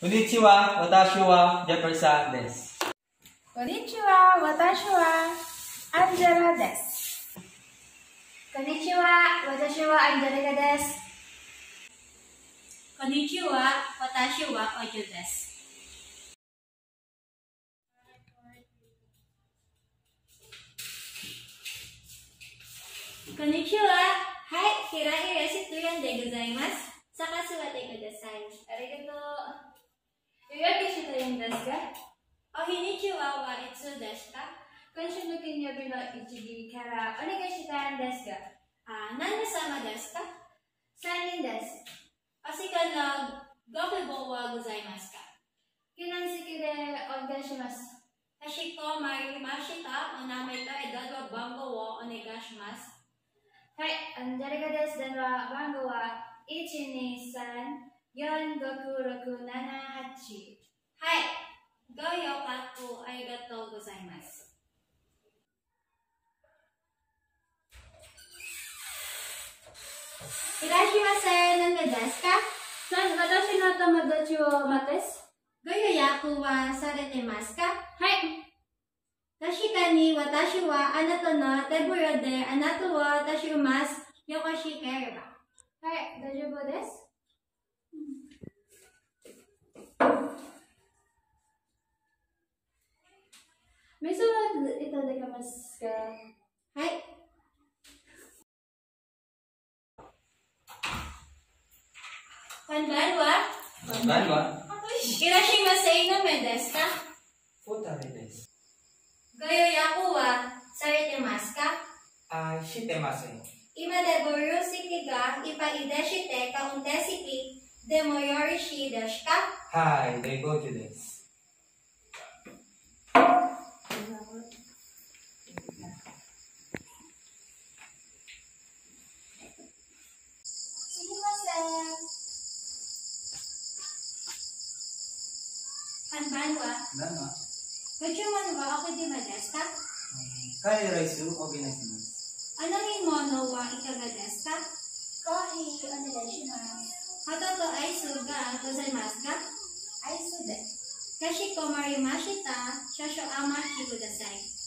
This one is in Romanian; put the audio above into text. Konnichiwa, watashi wa Jefferson desu. Konnichiwa, watashi wa Angela desu. Konnichiwa, watashi wa Angelica desu. Konnichiwa, watashi wa Oju desu. Konnichiwa, hai, hirai resituyan de gozaimasu. Sakasuwate kudasai. Arigato. Konnichiwa wa itsu desu ka? Konshu kinyobi no ichigi kara onegai shitaran desu ga? Nanne sama desu ka? Sainin desu. Asika no gokubou wa gozaimasu ka? Kinanseki de onegai shimasu. Hashiko marimashita oname to edad wa bango wo onegai shimasu. Hai, Angelica desu dan wa bango wa 1234567 8.はい、ご用パックありがとうございます。いらっしゃいませ、何ですか？私の友達を待です。ご予約はされてますか？はい。確かに私はあなたのテーブルであなたを出します。よろしければ。 はい、大丈夫です。水はいただけますか？はい。こんばんは。いらっしゃいませ、何名ですか？2人です。ご予約はされてますか？してません。 今でご利用席がいっぱいでして、カウンター席でもよろしいですか？はい、大丈夫です。すみません。こんばんは。ご注文はお電話ですか？カレーライスをお願いします。 Anong mono wa ikagadas ka? Kohi, onegaishimasu. Hototo aisu ga gozaimasu ka? Aisu desu. Kashiko marimashita, shosho amashi kudasai.